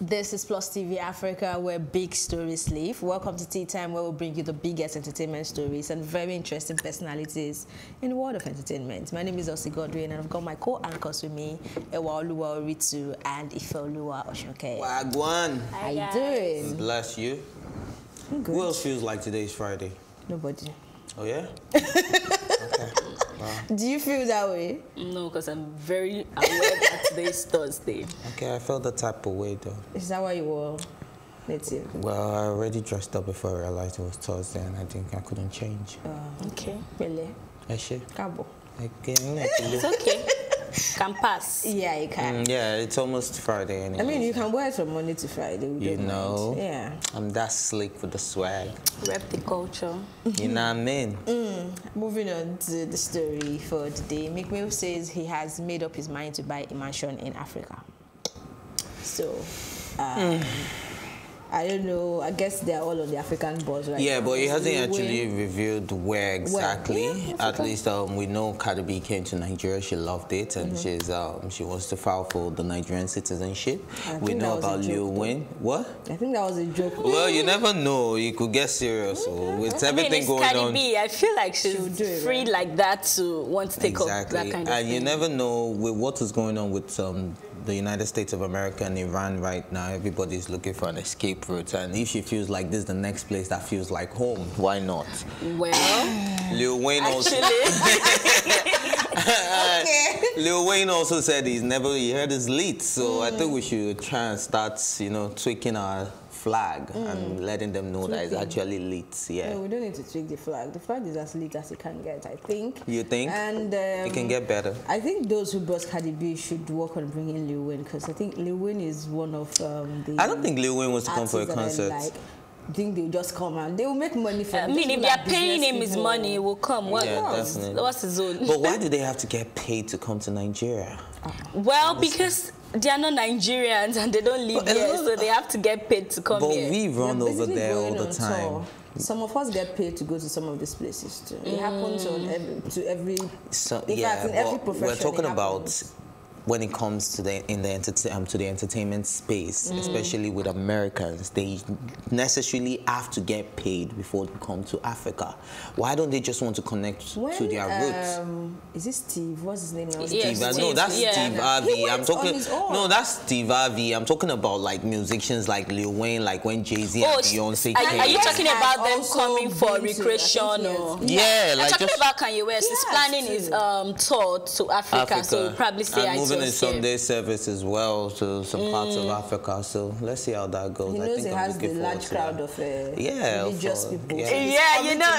This is Plus TV Africa, where big stories live. Welcome to Tea Time, where we'll bring you the biggest entertainment stories and very interesting personalities in the world of entertainment. My name is Elsie Godwin, and I've got my co-anchors with me, Ewaoluwa Oritsu and Ifeoluwa Oshoke. Wagwan! How you doing? Bless you. I'm good. Who else feels like today's Friday? Nobody. Oh, yeah? Okay. Wow. Do you feel that way? No, because I'm very aware that today's Thursday. Okay, I felt that type of way, though. Is that why you were native? Well, I already dressed up before I realized it was Thursday, and I think I couldn't change. Okay. Really? Actually. Cabo. It's okay. Can pass. Yeah, you can. Yeah, it's almost Friday anyway. I mean, you can wear it from Monday to Friday. You know. Mind. Yeah. I'm that slick with the swag. Rep the culture. You know what I mean? Moving on to the story for today. Meek Mill says he has made up his mind to buy a mansion in Africa. So, I don't know. I guess they're all on the African boards right now. But he hasn't actually revealed where exactly. Yeah, at least we know Cardi B came to Nigeria. She loved it, and she's she wants to file for the Nigerian citizenship. We know about Lil Wayne. What? I think that was a joke. Well, you never know. You could get serious with everything going on. Cardi B, I feel like she's free like that to want to take up that kind of thing. And you never know with what is going on with the United States of America and Iran right now. Everybody's looking for an escape route, and if she feels like this is the next place that feels like home, why not? Well, Lil Wayne also Lil Wayne also said he heard his lead, so I think we should try and start, you know, tweaking our flag and letting them know that it's actually lit. Yeah. No, we don't need to tweak the flag. The flag is as lit as it can get, I think. You think? And it can get better. I think those who brought Cardi B should work on bringing Lil Wayne, because I think Lil Wayne is one of the. I don't think Lil Wayne wants to come for a concert. Think they'll just come and they will make money for him. I mean, if they're paying him his money, he will come. What else? What's his own? But why do they have to get paid to come to Nigeria? Well, because they are not Nigerians and they don't live here, so they have to get paid to come here. But we run over there all the time. Some of us get paid to go to some of these places too. It happens to every. In every profession. We're talking about when it comes to the entertainment space, especially with Americans, they necessarily have to get paid before they come to Africa. Why don't they just want to connect to their roots? Is it Steve? What's his name now? Yes, Steve. No, that's Steve Harvey. I'm talking. No, that's Steve Harvey. I'm talking about like musicians like Lil Wayne, like when Jay Z and Beyonce came. Are you talking about them coming for recreation? Or I'm talking about Kanye West. He's planning his tour to Africa, so you'll probably say in Sunday service as well to some parts of Africa, so let's see how that goes. He knows I think it has the large crowd of religious people. Yeah, you know.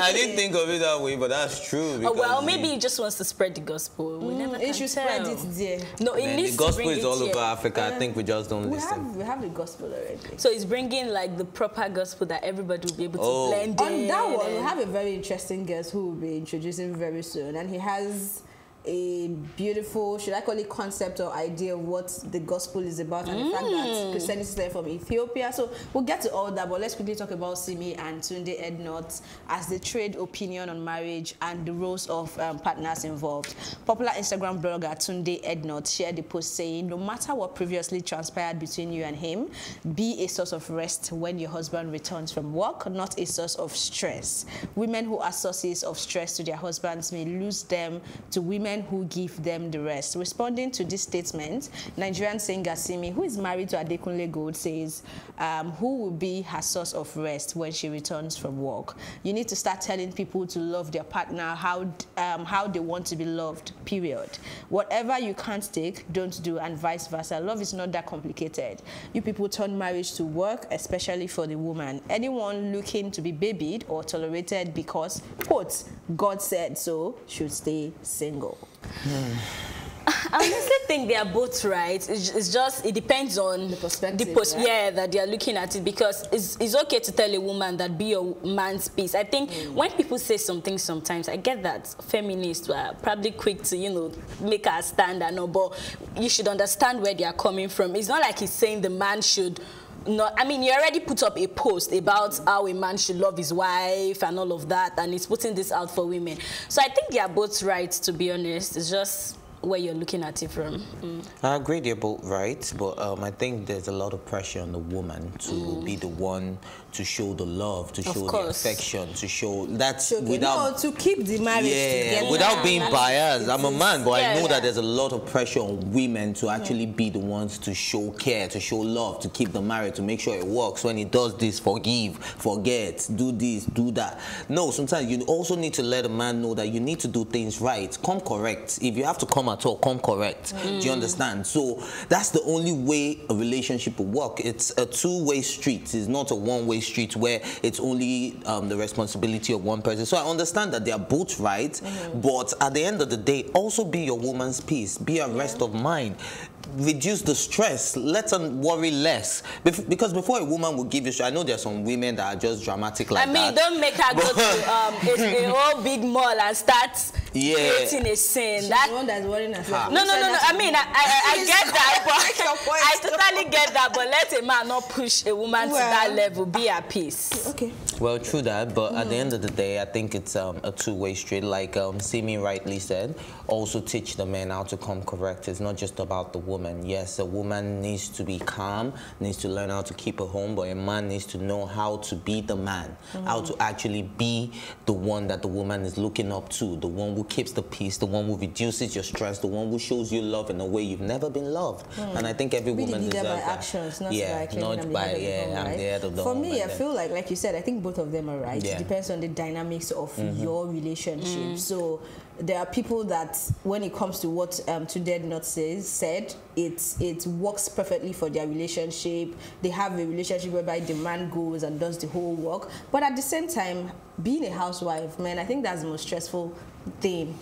I didn't think of it that way, but that's true. Well, maybe he just wants to spread the gospel. We never can tell. Spread it there. No, it needs to bring it here. The gospel is all over Africa. I think we just don't listen. We have the gospel already. So he's bringing like the proper gospel that everybody will be able to blend in. On that one, we have a very interesting guest who will be introducing very soon, and he has a beautiful, should I call it concept or idea of what the gospel is about, and the fact that Christians are from Ethiopia. So we'll get to all that, but let's quickly talk about Simi and Tunde Ednut as they trade opinion on marriage and the roles of partners involved. Popular Instagram blogger Tunde Ednut shared the post saying, "No matter what previously transpired between you and him, be a source of rest when your husband returns from work, not a source of stress. Women who are sources of stress to their husbands may lose them to women who give them the rest." Responding to this statement, Nigerian singer Simi, who is married to Adekunle Gold, says, "Who will be her source of rest when she returns from work? You need to start telling people to love their partner how they want to be loved, period. Whatever you can't take, don't do, and vice versa. Love is not that complicated. You people turn marriage to work, especially for the woman. Anyone looking to be babied or tolerated because, quote, God said so, should stay single." I honestly think they are both right. It's just, it depends on the perspective that they are looking at it, because it's okay to tell a woman that be your man's peace. I think when people say something sometimes, I get that feminists are probably quick to, you know, make her stand, but you should understand where they are coming from. It's not like he's saying the man should not, I mean, you already put up a post about how a man should love his wife and all of that, and he's putting this out for women. So I think they are both right, to be honest. It's just where you're looking at it from. I agree they're both right, but I think there's a lot of pressure on the woman to be the one to show the love, to show the affection, to show that without... No, to keep the marriage together. Without being biased. I'm a man, but I know that there's a lot of pressure on women to actually be the ones to show care, to show love, to keep the marriage, to make sure it works. When it does this, forgive, forget, do this, do that. No, sometimes you also need to let a man know that you need to do things right. Come correct. If you have to come at all, come correct. Do you understand? So that's the only way a relationship will work. It's a two-way street. It's not a one-way street where it's only the responsibility of one person. So I understand that they are both right, but at the end of the day, also be your woman's peace. Be a rest of mind. Reduce the stress. Let her worry less. Because before a woman will give you stress, I know there are some women that are just dramatic like that. I mean, don't make her go to a whole big mall and start creating a scene. She's the one that's worrying herself. No. I mean, I get that, but I totally get that. But let a man not push a woman to that level. Be at peace. Okay. Well, true that. But at the end of the day, I think it's a two-way street. Like Simi rightly said, also teach the men how to come correct. It's not just about the woman. Yes, a woman needs to be calm, needs to learn how to keep her home, but a man needs to know how to be the man, how to actually be the one that the woman is looking up to, the one who keeps the peace, the one who reduces your stress, the one who shows you love in a way you've never been loved. And I think every woman deserves that. Actions, not by the head of the home. For me, I feel like you said, I think both of them are right. It depends on the dynamics of your relationship. So there are people that, when it comes to what Tunde Ednut said, it works perfectly for their relationship. They have a relationship whereby the man goes and does the whole work. But at the same time, being a housewife, man, I think that's the most stressful thing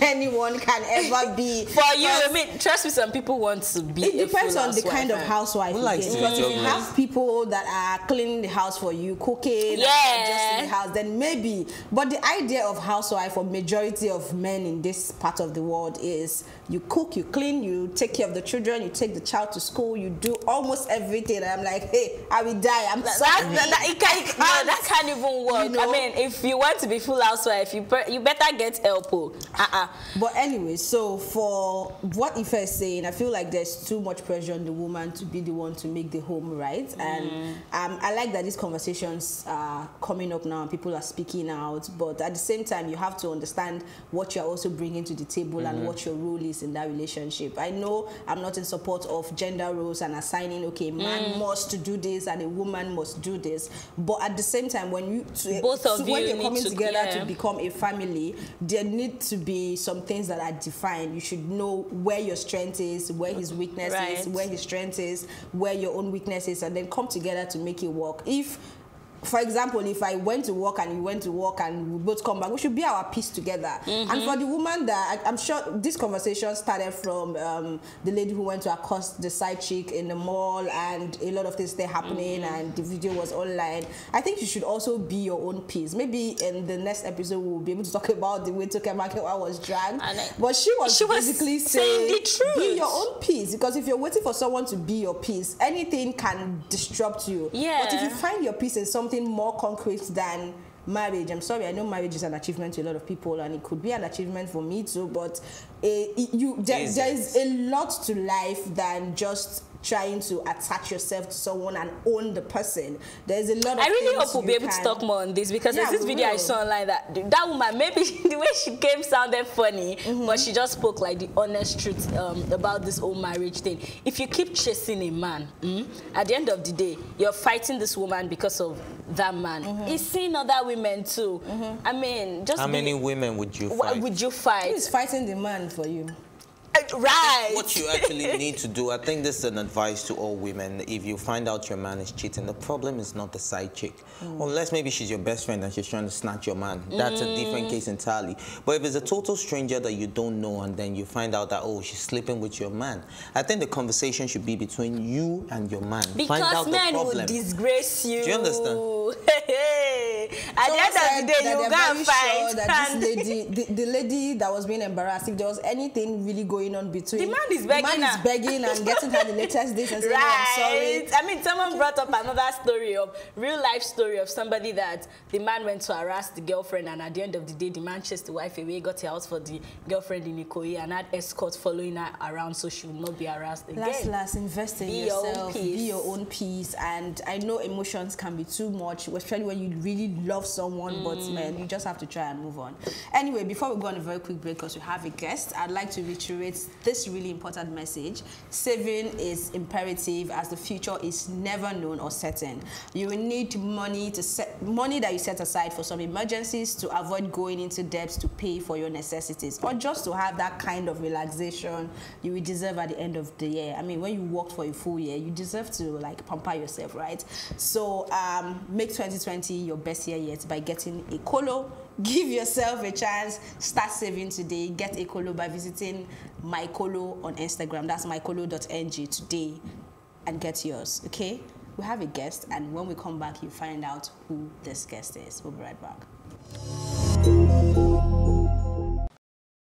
anyone can ever be. For you, I mean, trust me, some people want to be. It depends on the kind of housewife. Because if you have people that are cleaning the house for you, cooking, adjusting the house, then maybe. But the idea of housewife for majority of men in this part of the world is you cook, you clean, you take care of the children, you take the child to school, you do almost everything. And I'm like, hey, I will die. I'm sorry. That can't even work. You know? I mean, if you want to be full housewife, you better get help. But anyway, so for what Ife is saying, I feel like there's too much pressure on the woman to be the one to make the home right. And I like that these conversations are coming up now and people are speaking out. But at the same time, you have to understand what you're also bringing to the table and what your role is in that relationship. I know I'm not in support of gender roles and assigning, okay, man must do this and a woman must do this. But at the same time, when you you're coming together to become a family, there need to be some things that are defined. You should know where your strength is, where his weakness is, where his strength is, where your own weakness is, and then come together to make it work. If, for example, if I went to work and you went to work and we both come back, we should be our peace together. And for the woman that, I'm sure this conversation started from the lady who went to accost the side chick in the mall and a lot of things there happening and the video was online. I think you should also be your own peace. Maybe in the next episode we'll be able to talk about the way Toke Makinwa was dragged. But she was basically saying the truth. Be your own peace, because if you're waiting for someone to be your peace, anything can disrupt you. But if you find your peace in something more concrete than marriage. I'm sorry, I know marriage is an achievement to a lot of people and it could be an achievement for me too, but there is a lot to life than just trying to attach yourself to someone and own the person. There's a lot of I really hope we'll be able to talk more on this, because there's this video I saw online that woman, maybe the way she came sounded funny, but she just spoke like the honest truth about this whole marriage thing. If you keep chasing a man, at the end of the day, you're fighting this woman because of that man. He's seen other women too. I mean, just how many women would you fight? Who's fighting the man for you? Right. What you actually need to do, I think this is an advice to all women. If you find out your man is cheating, the problem is not the side chick. Unless maybe she's your best friend and she's trying to snatch your man. That's a different case entirely. But if it's a total stranger that you don't know and then you find out that, oh, she's sleeping with your man, I think the conversation should be between you and your man. Because men will disgrace you. Do you understand? At the end of the day, you got to fight. Sure that this lady, the lady that was being embarrassed, if there was anything really going on between, the man is begging and getting her the latest this and saying, right. I'm sorry. I mean, someone brought up another story of real life story of somebody that the man went to harass the girlfriend, and at the end of the day, the man chased the wife away, got her out for the girlfriend in Ikoyi, and had escort following her around so she would not be harassed again. Last, invest in yourself. Be your own peace. And I know emotions can be too much, especially when you really love someone, but man, you just have to try and move on. Anyway, before we go on a very quick break, because we have a guest, I'd like to reiterate this really important message. Saving is imperative as the future is never known or certain. You will need money to money that you set aside for some emergencies, to avoid going into debts to pay for your necessities, or just to have that kind of relaxation you will deserve at the end of the year. I mean, when you worked for a full year, you deserve to like pamper yourself, right? So make 2020 your best year yet by getting a colo. Give yourself a chance. Start saving today. Get a colo by visiting mycolo on Instagram. That's mycolo.ng today, and get yours. Okay. We have a guest, and when we come back, you find out who this guest is. We'll be right back.